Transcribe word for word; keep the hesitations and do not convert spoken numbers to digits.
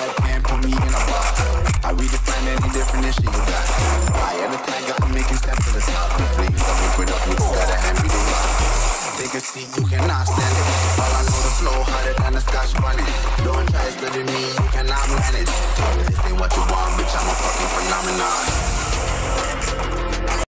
life can't put me in a box. I redefine any definition you got. I am a tiger, I'm making steps to the top. Please don't make it up, you gotta hand me the rock. Take a seat, you cannot stand it. All I know the flow harder than a scotch bunny. Don't try studying me, you cannot manage. Tell me this ain't what you want, bitch, I'm a fucking phenomenon.